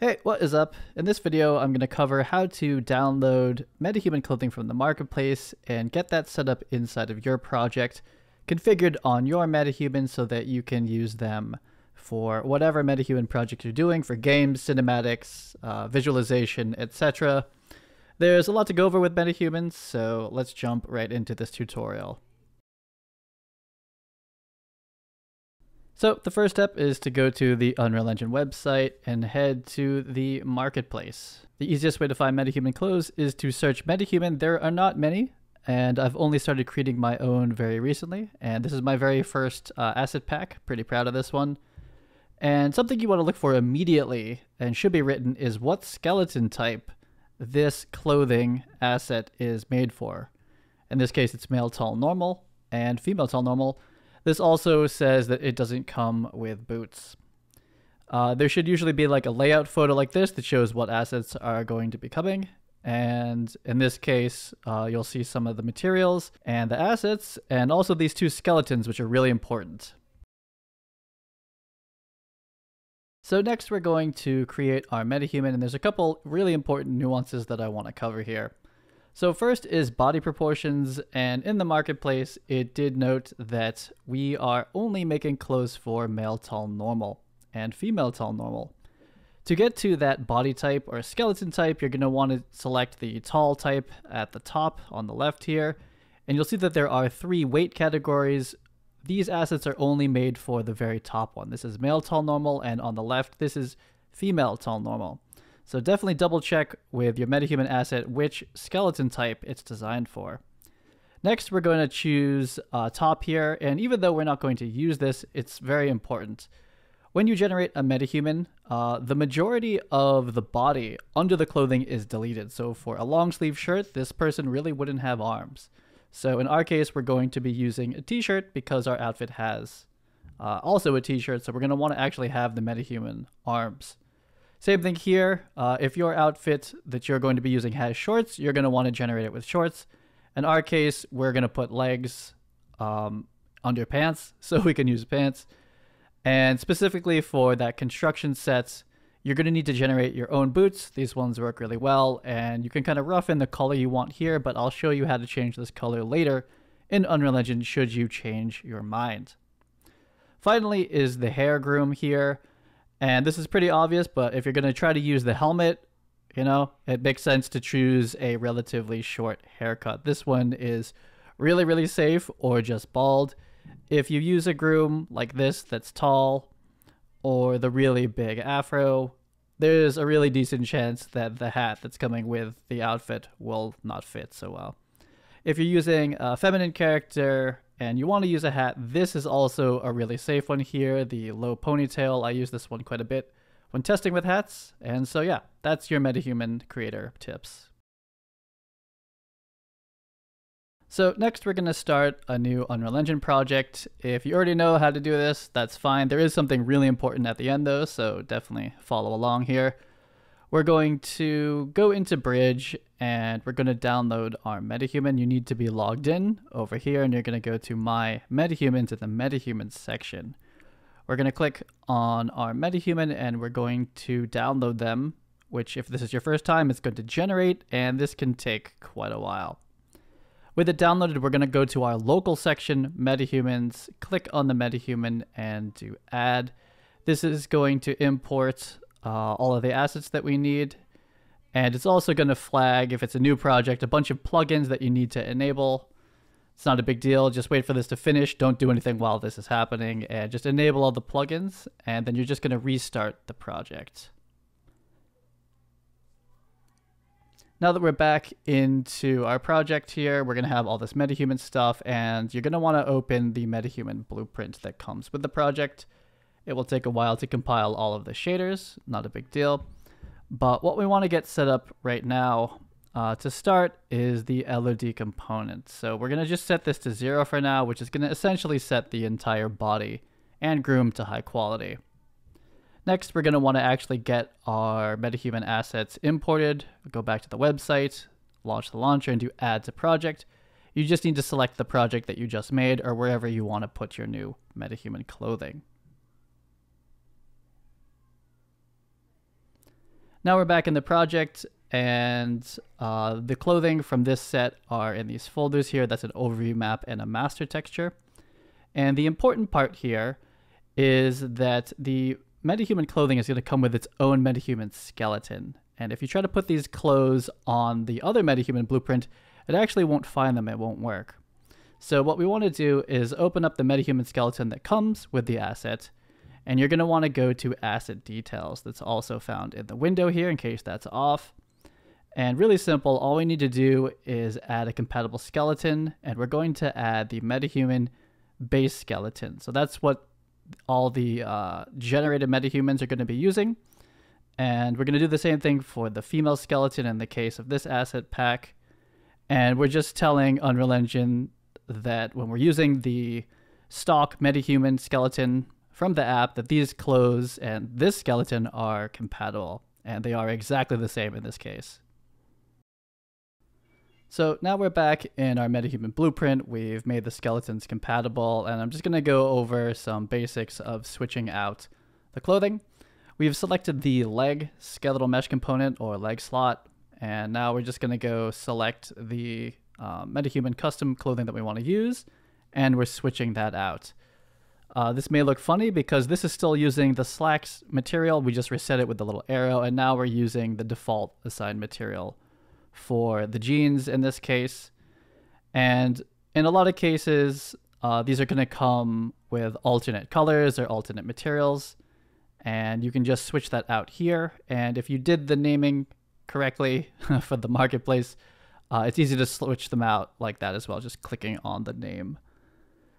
Hey, what is up? In this video, I'm going to cover how to download MetaHuman clothing from the marketplace and get that set up inside of your project, configured on your MetaHuman so that you can use them for whatever MetaHuman project you're doing, for games, cinematics, visualization, etc. There's a lot to go over with MetaHuman, so let's jump right into this tutorial. So the first step is to go to the Unreal Engine website and head to the marketplace. The easiest way to find MetaHuman clothes is to search MetaHuman. There are not many, and I've only started creating my own very recently. And this is my very first asset pack. Pretty proud of this one. And something you want to look for immediately and should be written is what skeleton type this clothing asset is made for. In this case, it's male tall normal and female tall normal. This also says that it doesn't come with boots. There should usually be like a layout photo like this that shows what assets are going to be coming. And in this case, you'll see some of the materials and the assets, and also these two skeletons, which are really important. So next we're going to create our MetaHuman, and there's a couple really important nuances that I want to cover here. So first is body proportions, and in the marketplace, it did note that we are only making clothes for male tall normal and female tall normal. To get to that body type or skeleton type, you're going to want to select the tall type at the top on the left here, and you'll see that there are three weight categories. These assets are only made for the very top one. This is male tall normal, and on the left, this is female tall normal. So definitely double check with your MetaHuman asset which skeleton type it's designed for. Next, we're going to choose top here, and even though we're not going to use this, it's very important. When you generate a MetaHuman, the majority of the body under the clothing is deleted. So for a long sleeve shirt, this person really wouldn't have arms. So in our case, we're going to be using a t-shirt because our outfit has also a t-shirt. So we're going to want to actually have the MetaHuman arms. Same thing here, if your outfit that you're going to be using has shorts, you're going to want to generate it with shorts. In our case, we're going to put legs under pants, so we can use pants. And specifically for that construction set, you're going to need to generate your own boots. These ones work really well, and you can kind of rough in the color you want here, but I'll show you how to change this color later in Unreal Engine should you change your mind. Finally is the hair groom here. And this is pretty obvious, but if you're going to try to use the helmet, you know, it makes sense to choose a relatively short haircut. This one is really, really safe, or just bald. If you use a groom like this that's tall, or the really big afro, there's a really decent chance that the hat that's coming with the outfit will not fit so well. If you're using a feminine character and you want to use a hat, this is also a really safe one here, the low ponytail. I use this one quite a bit when testing with hats. And so yeah, that's your MetaHuman creator tips. So next we're going to start a new Unreal Engine project. If you already know how to do this, that's fine. There is something really important at the end though, so definitely follow along here. We're going to go into Bridge and we're going to download our MetaHuman. You need to be logged in over here, and you're going to go to My MetaHuman to the MetaHuman section. We're going to click on our MetaHuman and we're going to download them, which if this is your first time, it's going to generate, and this can take quite a while. With it downloaded, we're going to go to our local section, MetaHumans, click on the MetaHuman and do Add. This is going to import all of the assets that we need, and it's also going to flag, if it's a new project, a bunch of plugins that you need to enable. It's not a big deal, just wait for this to finish, don't do anything while this is happening, and just enable all the plugins, and then you're just going to restart the project. Now that we're back into our project here, we're going to have all this MetaHuman stuff, and you're going to want to open the MetaHuman blueprint that comes with the project. It will take a while to compile all of the shaders, not a big deal. But what we want to get set up right now to start is the LOD component. So we're going to just set this to 0 for now, which is going to essentially set the entire body and groom to high quality. Next, we're going to want to actually get our MetaHuman assets imported. Go back to the website, launch the launcher, and do Add to Project. You just need to select the project that you just made or wherever you want to put your new MetaHuman clothing. Now we're back in the project, and the clothing from this set are in these folders here. That's an overview map and a master texture. And the important part here is that the MetaHuman clothing is going to come with its own MetaHuman skeleton. And if you try to put these clothes on the other MetaHuman blueprint, it actually won't find them, it won't work. So what we want to do is open up the MetaHuman skeleton that comes with the asset, and you're going to want to go to Asset Details. That's also found in the window here in case that's off. And really simple, all we need to do is add a compatible skeleton, and we're going to add the MetaHuman base skeleton. So that's what all the generated MetaHumans are going to be using. And we're going to do the same thing for the female skeleton in the case of this asset pack. And we're just telling Unreal Engine that when we're using the stock MetaHuman skeleton from the app, that these clothes and this skeleton are compatible. And they are exactly the same in this case. So now we're back in our MetaHuman blueprint. We've made the skeletons compatible, and I'm just going to go over some basics of switching out the clothing. We've selected the leg skeletal mesh component or leg slot, and now we're just going to go select the MetaHuman custom clothing that we want to use, and we're switching that out. This may look funny because this is still using the slacks material. We just reset it with the little arrow, and now we're using the default assigned material for the jeans in this case. And in a lot of cases, these are going to come with alternate colors or alternate materials. And you can just switch that out here. And if you did the naming correctly for the marketplace, it's easy to switch them out like that as well, just clicking on the name.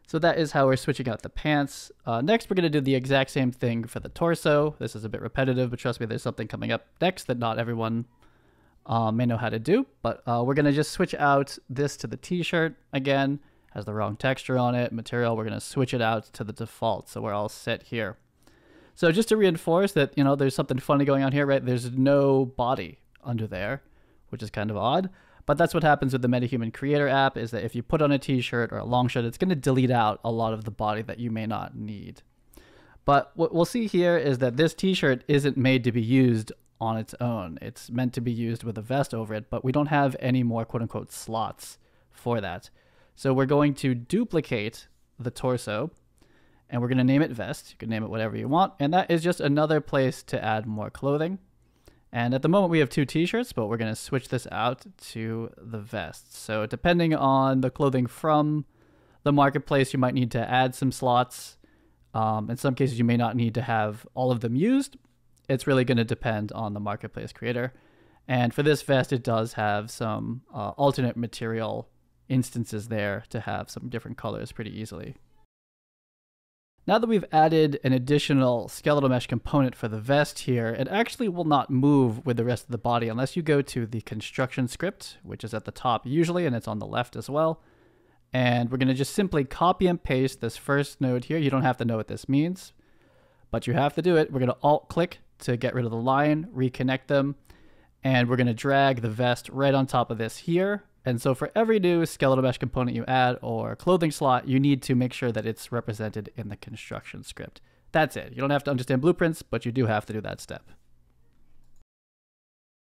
So that is how we're switching out the pants. Next, we're going to do the exact same thing for the torso. This is a bit repetitive, but trust me, there's something coming up next that not everyone may know how to do. But we're going to just switch out this to the t-shirt. Again, has the wrong texture on it. Material, we're going to switch it out to the default. So we're all set here. So just to reinforce that, you know, there's something funny going on here, right? There's no body under there, which is kind of odd. But that's what happens with the MetaHuman Creator app, is that if you put on a t-shirt or a long shot, it's going to delete out a lot of the body that you may not need. But what we'll see here is that this t-shirt isn't made to be used on its own. It's meant to be used with a vest over it, but we don't have any more quote-unquote slots for that. So we're going to duplicate the torso, and we're going to name it vest. You can name it whatever you want. And that is just another place to add more clothing. And at the moment we have two t-shirts, but we're going to switch this out to the vest. So depending on the clothing from the marketplace, you might need to add some slots. In some cases, you may not need to have all of them used. It's really going to depend on the marketplace creator. And for this vest, it does have some alternate material instances there to have some different colors pretty easily. Now that we've added an additional skeletal mesh component for the vest here, it actually will not move with the rest of the body unless you go to the construction script, which is at the top usually, and it's on the left as well. And we're going to just simply copy and paste this first node here. You don't have to know what this means, but you have to do it. We're going to Alt-click to get rid of the line, reconnect them, and we're going to drag the vest right on top of this here. And so for every new skeletal mesh component you add or clothing slot, you need to make sure that it's represented in the construction script. That's it. You don't have to understand blueprints, but you do have to do that step.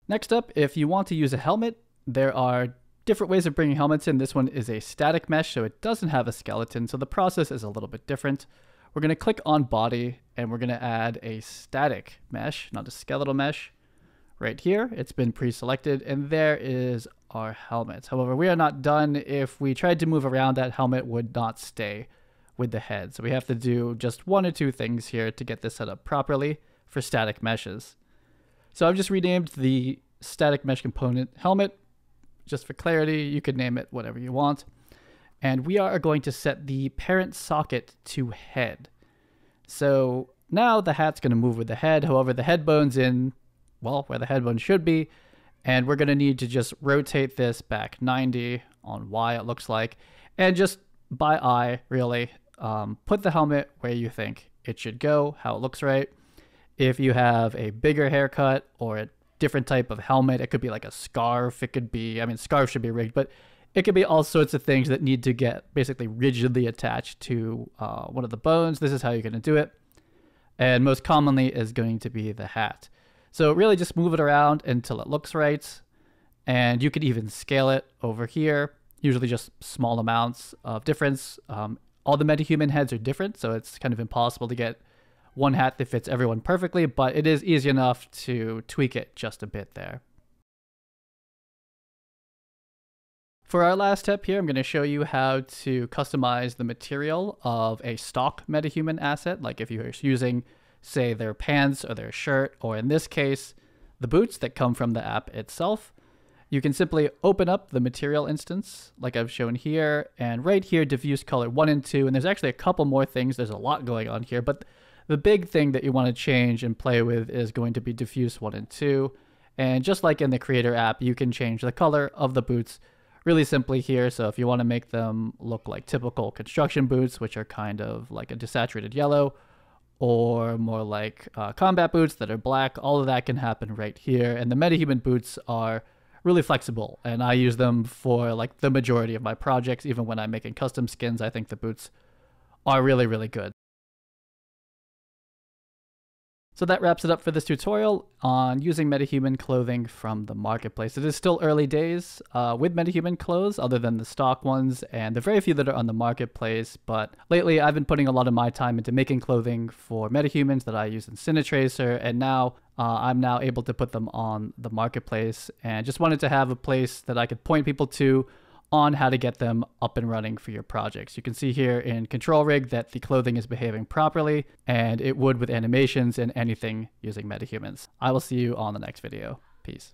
Next up, if you want to use a helmet, there are different ways of bringing helmets in. This one is a static mesh, so it doesn't have a skeleton, so the process is a little bit different. We're going to click on body, and we're going to add a static mesh, not a skeletal mesh. Right here, it's been pre-selected, and there is our helmet. However, we are not done. If we tried to move around, that helmet would not stay with the head. So we have to do just one or two things here to get this set up properly for static meshes. So I've just renamed the static mesh component helmet. Just for clarity, you could name it whatever you want. And we are going to set the parent socket to head. So now the hat's going to move with the head. However, the head bone's in, well, where the head bone should be, and we're going to need to just rotate this back 90 on Y, it looks like, and just by eye, really, put the helmet where you think it should go, how it looks right. If you have a bigger haircut or a different type of helmet, it could be like a scarf, it could be, I mean, scarf should be rigged, but it could be all sorts of things that need to get basically rigidly attached to one of the bones. This is how you're going to do it, and most commonly is going to be the hat. So really just move it around until it looks right. And you could even scale it over here, usually just small amounts of difference. All the MetaHuman heads are different, so it's kind of impossible to get one hat that fits everyone perfectly, but it is easy enough to tweak it just a bit there. For our last step here, I'm going to show you how to customize the material of a stock MetaHuman asset. Like if you're using, say, their pants or their shirt, or in this case, the boots that come from the app itself. You can simply open up the material instance like I've shown here, and right here diffuse color 1 and 2, and there's actually a couple more things. There's a lot going on here, but the big thing that you want to change and play with is going to be diffuse 1 and 2. And just like in the creator app, you can change the color of the boots really simply here. So if you want to make them look like typical construction boots, which are kind of like a desaturated yellow, or more like combat boots that are black, all of that can happen right here. And the MetaHuman boots are really flexible, and I use them for like the majority of my projects. Even when I'm making custom skins, I think the boots are really, really good. So that wraps it up for this tutorial on using MetaHuman clothing from the marketplace. It is still early days with MetaHuman clothes, other than the stock ones and the very few that are on the marketplace. But lately I've been putting a lot of my time into making clothing for MetaHumans that I use in CineTracer, and now I'm now able to put them on the marketplace, and just wanted to have a place that I could point people to on how to get them up and running for your projects. You can see here in Control Rig that the clothing is behaving properly, and it would with animations and anything using MetaHumans. I will see you on the next video. Peace.